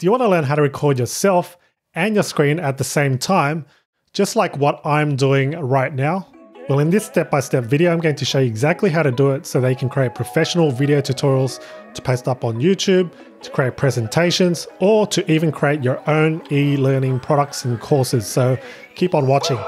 Do you want to learn how to record yourself and your screen at the same time, just like what I'm doing right now? Well, in this step-by-step video, I'm going to show you exactly how to do it so that you can create professional video tutorials to post up on YouTube, to create presentations, or to even create your own e-learning products and courses. So keep on watching.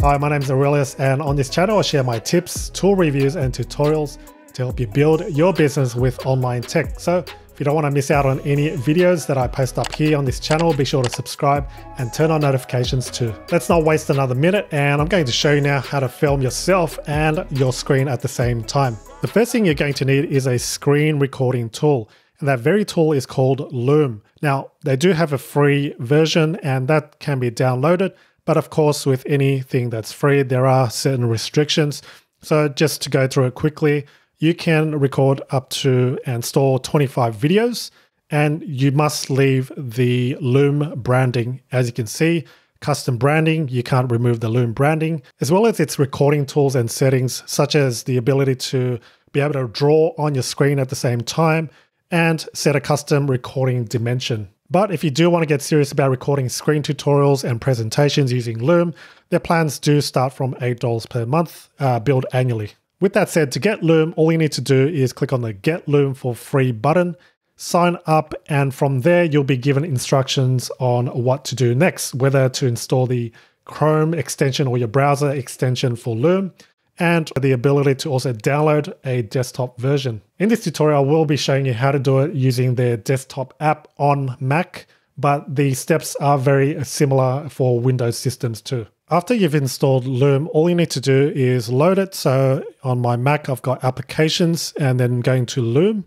Hi, my name is Aurelius, and on this channel I share my tips, tool reviews and tutorials to help you build your business with online tech. So if you don't want to miss out on any videos that I post up here on this channel, be sure to subscribe and turn on notifications too. Let's not waste another minute, and I'm going to show you now how to film yourself and your screen at the same time. The first thing you're going to need is a screen recording tool, and that very tool is called Loom. Now, they do have a free version and that can be downloaded. But of course, with anything that's free, there are certain restrictions. So just to go through it quickly, you can record up to and store 25 videos, and you must leave the Loom branding. As you can see, custom branding, you can't remove the Loom branding, as well as its recording tools and settings, such as the ability to be able to draw on your screen at the same time and set a custom recording dimension. But if you do want to get serious about recording screen tutorials and presentations using Loom, their plans do start from $8 per month, billed annually. With that said, to get Loom, all you need to do is click on the Get Loom for Free button, sign up, and from there you'll be given instructions on what to do next, whether to install the Chrome extension or your browser extension for Loom, and the ability to also download a desktop version. In this tutorial, I will be showing you how to do it using their desktop app on Mac, but the steps are very similar for Windows systems too. After you've installed Loom, all you need to do is load it. So on my Mac, I've got Applications and then going to Loom.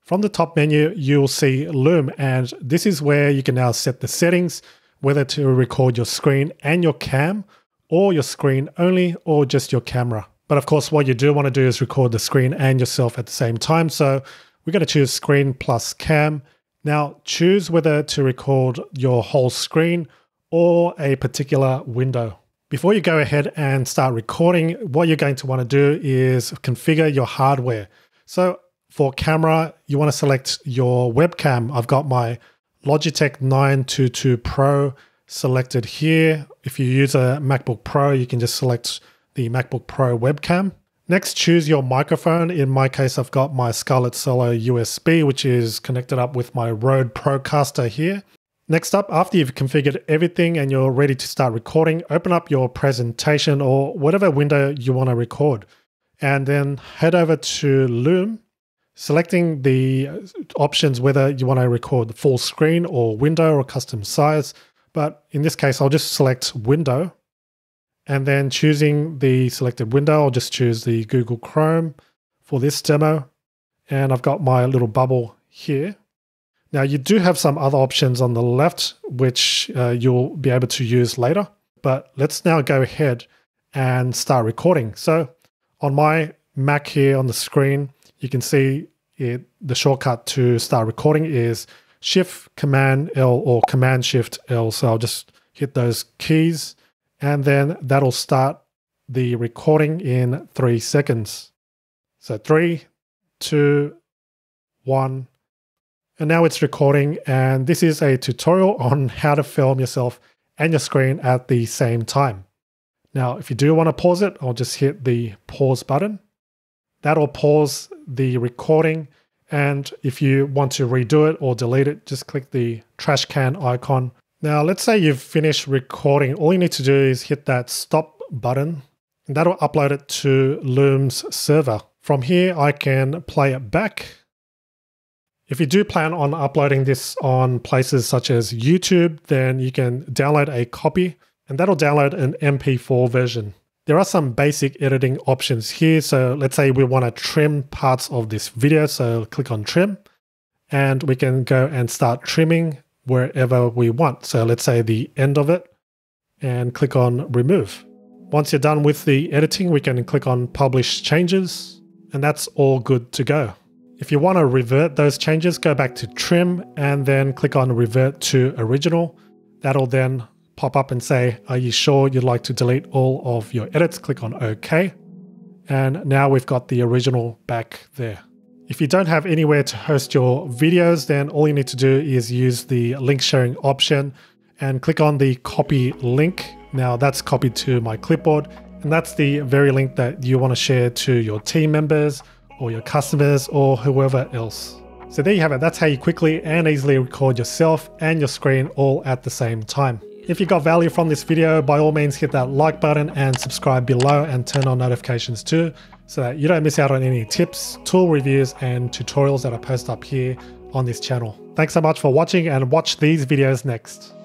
From the top menu, you'll see Loom, and this is where you can now set the settings, whether to record your screen and your cam, or your screen only, or just your camera. But of course, what you do want to do is record the screen and yourself at the same time. So we're going to choose screen plus cam. Now choose whether to record your whole screen or a particular window. Before you go ahead and start recording, what you're going to want to do is configure your hardware. So for camera, you want to select your webcam. I've got my Logitech 922 Pro selected here. If you use a MacBook Pro, you can just select the MacBook Pro webcam. Next, choose your microphone. In my case, I've got my Scarlett Solo USB, which is connected up with my Rode Procaster here. Next up, after you've configured everything and you're ready to start recording, open up your presentation or whatever window you want to record. And then head over to Loom, selecting the options whether you want to record the full screen or window or custom size. But in this case, I'll just select window, and then choosing the selected window, I'll just choose the Google Chrome for this demo. And I've got my little bubble here. Now you do have some other options on the left, which you'll be able to use later, but let's now go ahead and start recording. So on my Mac here on the screen, you can see it, the shortcut to start recording is Shift Command L or Command Shift L. So I'll just hit those keys and then that'll start the recording in 3 seconds. So 3, 2, 1, and now it's recording. And this is a tutorial on how to film yourself and your screen at the same time. Now, if you do want to pause it, I'll just hit the pause button. That'll pause the recording. And if you want to redo it or delete it, just click the trash can icon. Now, let's say you've finished recording. All you need to do is hit that stop button, and that'll upload it to Loom's server. From here, I can play it back. If you do plan on uploading this on places such as YouTube, then you can download a copy, and that'll download an MP4 version. There are some basic editing options here. So let's say we want to trim parts of this video. So click on trim and we can go and start trimming wherever we want. So let's say the end of it and click on remove. Once you're done with the editing, we can click on publish changes and that's all good to go. If you want to revert those changes, go back to trim and then click on revert to original. That'll then pop up and say, are you sure you'd like to delete all of your edits? Click on OK. And now we've got the original back there. If you don't have anywhere to host your videos, then all you need to do is use the link sharing option and click on the copy link. Now that's copied to my clipboard, and that's the very link that you want to share to your team members or your customers or whoever else. So there you have it. That's how you quickly and easily record yourself and your screen all at the same time. If you got value from this video, by all means hit that like button and subscribe below and turn on notifications too, so that you don't miss out on any tips, tool reviews, and tutorials that I post up here on this channel. Thanks so much for watching, and watch these videos next.